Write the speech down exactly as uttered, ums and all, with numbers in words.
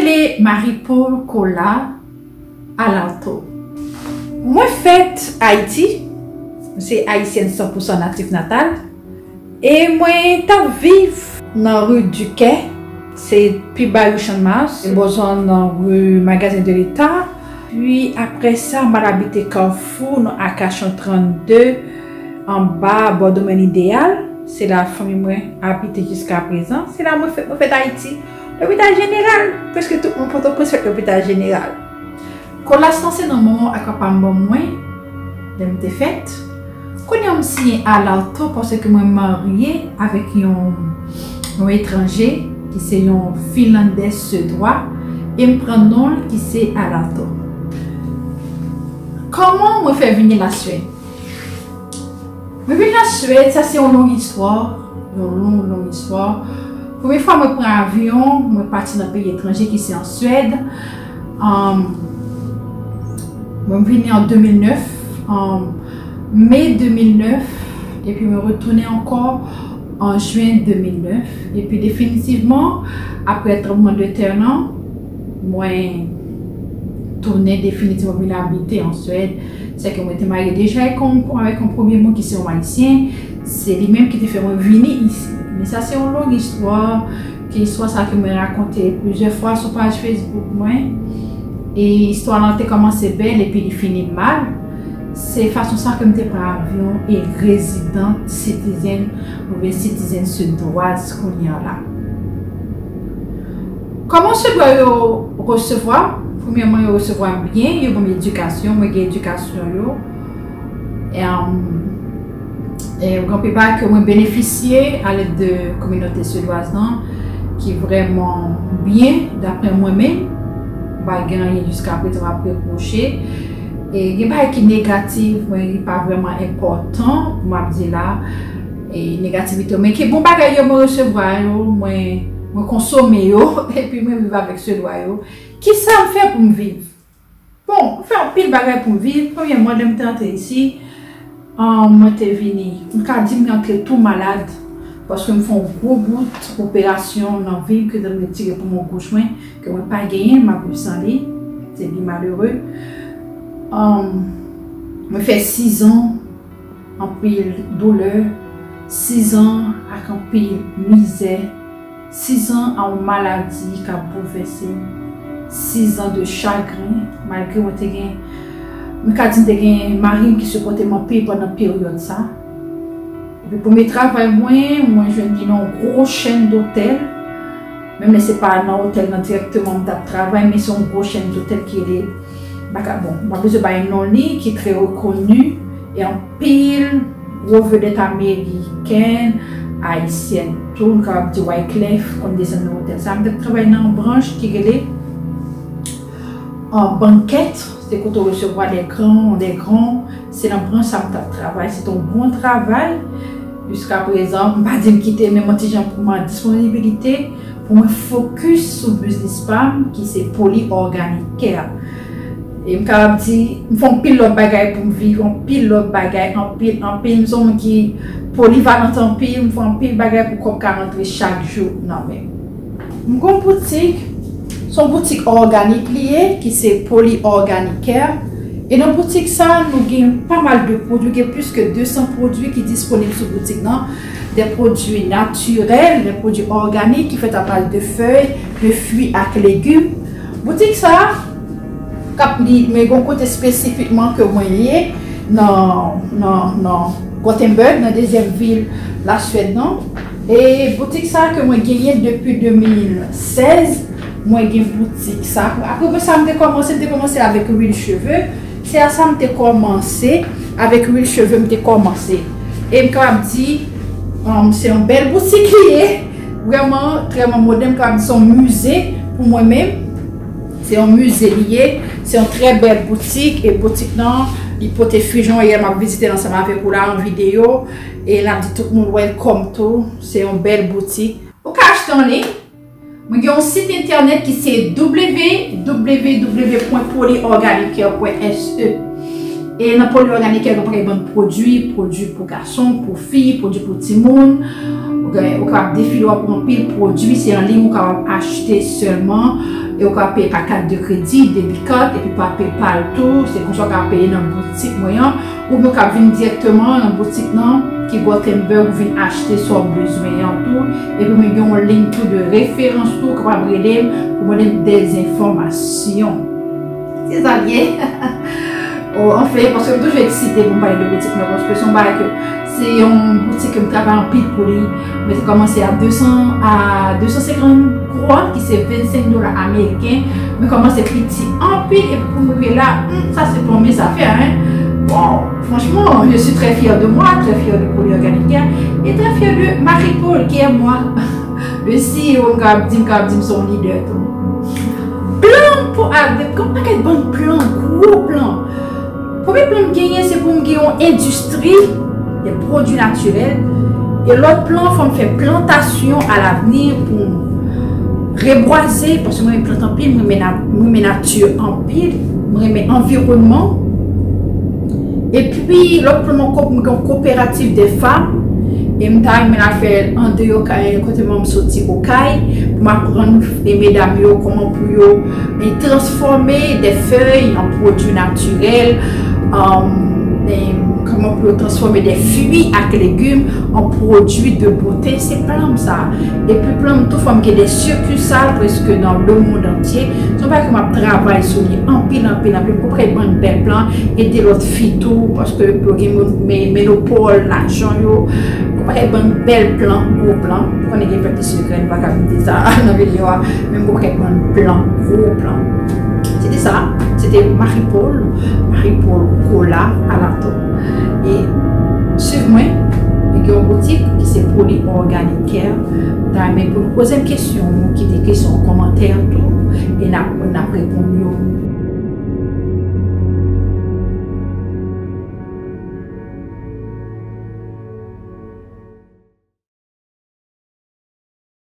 m'appelle Marie-Paul Cola Alanto. Moi fait Haïti, c'est haïtienne cent pour cent natif natal, et moi t'as vivre dans rue du Quai, c'est puis bas rue Champ-Mars, besoin dans rue magasin de l'État. Puis après ça, m'a habité Carrefour dans Akachon trente-deux en bas Bordeaux-Maine idéal. C'est la famille moi habité jusqu'à présent. C'est là moi fait moi fait Haïti. L'hôpital général, parce que tout le monde peut faire l'hôpital général. Quand la c'est dans le moment où moi, je me suis faite. Quand je suis à l'auto, parce que je suis mariée avec un étranger qui est un Finlandais suédois et je prends nom qui est à l'auto. Comment je fais venir la Suède? Je viens la Suède, ça c'est une longue histoire, une longue, longue histoire. La première fois que je prends un avion, je suis partie dans un pays étranger qui est en Suède. Um, je suis venue en deux mille neuf, en mai deux mille neuf, et puis je me retournais encore en juin deux mille neuf. Et puis définitivement, après le tremblement de terre, moi, je tournais définitivement à habiter en Suède. C'est que je m'étais mariée déjà avec un premier mot qui est haïtien. C'est lui-même qui t'a fait revenir ici. Mais ça c'est une longue histoire, qui soit ça que me raconté plusieurs fois sur page Facebook moi. Et l'histoire a commencé belle et puis il finit mal. C'est façon ça que me t'ai pris avion et résidente citoyenne ou bien citoyenne suédoise qu'on y a là. Comment se doit recevoir? Premièrement, il recevoir bien, il y a une éducation, moi j'ai éducation et um, Et je ne peux pas que je bénéficie à l'aide de la communauté suédoise qui est vraiment bien, d'après moi-même. Je n'ai pas gagné jusqu'à présent à précocher. Et il y a des choses négatives, mais ce n'est pas vraiment important pour moi dire là. Et négativité, mais qui est bon, je me recevoir, je consomme et puis je vivre avec ce doigt. Qui ça me fait pour me vivre? Bon, je fais un pile de choses pour me vivre. Premièrement, je me tente ici. Moi, je suis venue. Je me suis dit tout malade parce que je me fais un gros bout d'opération dans la vie que je me tire pour mon gauche, que je n'ai pas gagné, je n'ai plus sans lit. C'est bien malheureux. Je me fais six ans en pile douleur, six ans en pile misère, six ans en maladie qui a bouleversé, six ans de chagrin malgré que je n'ai gagné. Je suis dit que Marie qui supportait mon pays pendant la période. Pour mes travail, moi, moi je suis dans une grosse chaîne d'hôtels. Même si ce n'est pas un hôtel directement dans le travail, mais c'est une grosse chaîne d'hôtels qui est bon, je suis qui est très reconnue et en pile, gros vedettes américaines, haïtiennes, tout le monde dit Wyclef, comme des années d'hôtels. Je travaille dans une branche qui est en banquette. C'est quand on recevra des grands, des grands, c'est un bon travail, c'est un bon travail. Jusqu'à présent, je ne vais pas dire quitter, mais moi, j'ai pour ma disponibilité, pour me focus sur le business spam, qui c'est Poly Organique. Et je me dis, je fais un pile de bagages pour vivre, un pile de bagages, un pile, un pile, je suis polyvalente en pile, je fais un pile de bagages pour qu'on rentre chaque jour. Non, mais. Je suis une boutique. Son boutique organique liée qui c'est Poly Organique. Et dans la boutique ça nous avons pas mal de produits, il y a plus que deux cents produits qui sont disponibles sur la boutique. Non? Des produits naturels, des produits organiques qui fait à base de feuilles, de fruits avec légumes. Boutique ça mais bon côté spécifiquement que moi lié dans non non Gothenburg, dans deuxième ville la Suède non. Et boutique ça que moi gagné depuis deux mille seize. Moi j'ai une boutique ça. Après ça me commencé, me commencé avec l'huile cheveux. C'est à ça me commencé avec l'huile cheveux me commencé. Et quand je dis um, c'est une belle boutique qui est vraiment très moderne comme son musée pour moi-même. C'est un musée lié, c'est une très belle boutique et boutique non, l'hypothèse fusion hier m'a visité ensemble avec pour là en vidéo et là dit tout le monde welcome tout, c'est une belle boutique. Au cache en ligne. Il y a un site internet qui c'est w w w point polyorganique point s e Et dans Poly Organique, on a des produits, produits pour garçons, pour filles, produits pour tout le monde. On a des filles pour un pile produit, c'est en ligne, on peut acheter seulement. Et on peut payer par carte de crédit, débit carte, et puis pas payer par le tout. C'est comme ça qu'on peut payer dans la boutique moyen. Ou bien on peut venir directement dans la boutique non, qui est Gothenburg, on vient acheter son besoin en tout. Et puis on a une ligne de référence tout, qu'on peut relayer pour des informations. C'est ça, bien. Oh, en fait, parce que je suis excitée pour parler de boutique, parce que c'est une boutique que je travaille en pile pour lui. Mais c'est commencé à deux cents à deux cent cinquante croix, qui c'est vingt-cinq dollars américains. Mais comment c'est petit en pile, et pour me là, ça c'est pour mes affaires. Hein? Wow, franchement, je suis très fière de moi, très fière de Poly Organique et très fière de Marie-Paul, qui est moi. Le C E O, je suis son leader. Plan pour Abdel, comme un bon plan, gros plan. Premier plan que j'ai, c'est pour me gagner une industrie des produits naturels. Et l'autre plan, faut me faire plantation à l'avenir pour reboiser, parce que moi, je plante en pile, je mets nature en pile, je mets environnement. Et puis, l'autre plan, c'est une coopérative des femmes. Et je me suis fait en deux ans, côté je suis sorti au caille pour m'apprendre les mesdames comment pour transformer des feuilles en produits naturels, comment pour transformer des fruits avec légumes en produits de beauté, c'est plein ça. Et puis plein tout forme qui est des succursales presque dans le monde entier. C'est pas que je travaille sur les en pile en pile en pile pour créer un bel plan et des autres filles tout parce que pour mes ménopoles, l'argent c'est un bel plan, gros plan. Pour qu'on ait des petits secrets, on ne va pas capter ça dans la vidéo, même pour qu'on ait un plan, gros plan. C'était ça, c'était Marie-Paul, Marie-Paul Cola Alanto. Et suivez-moi, il y a une boutique qui c'est Poly Organique. Mais pour vous poser une question, vous quittez des questions en commentaire, tout, et on a répondu.